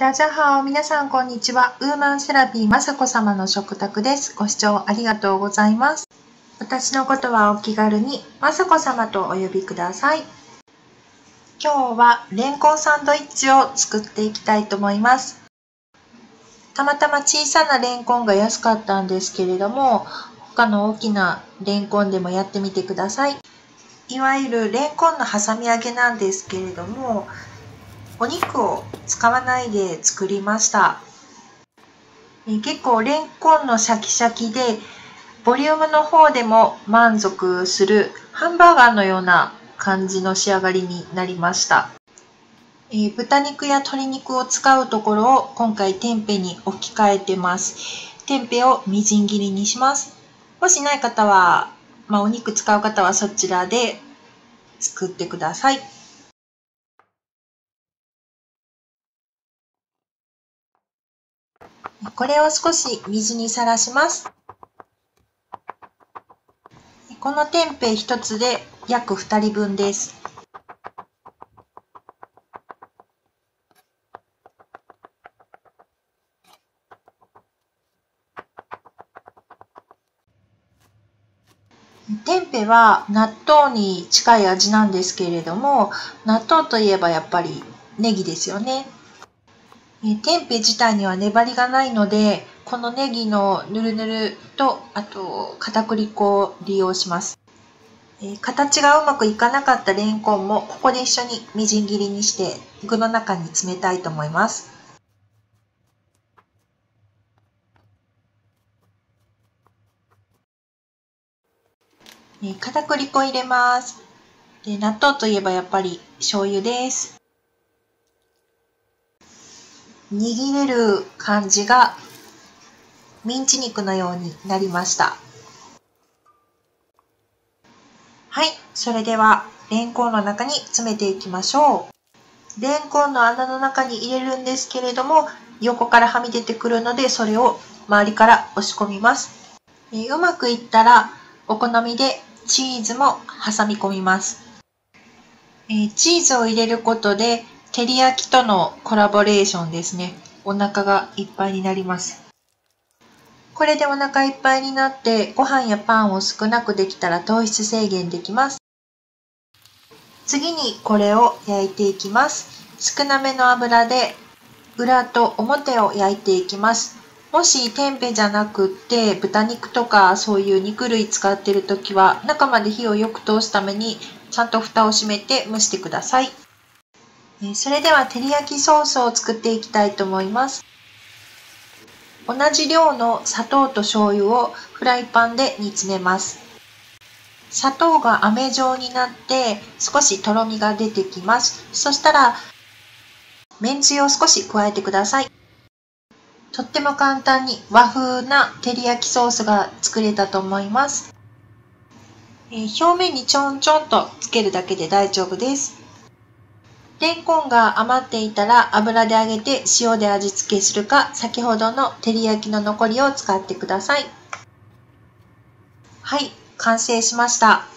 大家好、皆さんこんにちは。ウーマンセラピーまさこ様の食卓です。ご視聴ありがとうございます。私のことはお気軽にまさこ様とお呼びください。今日はレンコンサンドイッチを作っていきたいと思います。たまたま小さなレンコンが安かったんですけれども、他の大きなレンコンでもやってみてください。いわゆるレンコンの挟み揚げなんですけれども、お肉を使わないで作りました。結構レンコンのシャキシャキでボリュームの方でも満足するハンバーガーのような感じの仕上がりになりました。豚肉や鶏肉を使うところを今回テンペに置き換えてます。テンペをみじん切りにします。もしない方は、お肉使う方はそちらで作ってください。これを少し水にさらします。このテンペ1つで約2人分です。テンペは納豆に近い味なんですけれども、納豆といえばやっぱりネギですよね。テンペ自体には粘りがないので、このネギのぬるぬると、あと片栗粉を利用します。形がうまくいかなかったレンコンもここで一緒にみじん切りにして具の中に詰めたいと思います。片栗粉入れます。で、納豆といえばやっぱり醤油です。握れる感じがミンチ肉のようになりました。はい、それではレンコンの中に詰めていきましょう。レンコンの穴の中に入れるんですけれども、横からはみ出てくるので、それを周りから押し込みます。うまくいったらお好みでチーズも挟み込みます。チーズを入れることで照り焼きとのコラボレーションですね。お腹がいっぱいになります。これでお腹いっぱいになって、ご飯やパンを少なくできたら糖質制限できます。次にこれを焼いていきます。少なめの油で裏と表を焼いていきます。もしテンペじゃなくって豚肉とかそういう肉類使ってるときは、中まで火をよく通すためにちゃんと蓋を閉めて蒸してください。それでは照り焼きソースを作っていきたいと思います。同じ量の砂糖と醤油をフライパンで煮詰めます。砂糖が飴状になって少しとろみが出てきます。そしたら、めんつゆを少し加えてください。とっても簡単に和風な照り焼きソースが作れたと思います。表面にちょんちょんとつけるだけで大丈夫です。レンコンが余っていたら油で揚げて塩で味付けするか、先ほどの照り焼きの残りを使ってください。はい、完成しました。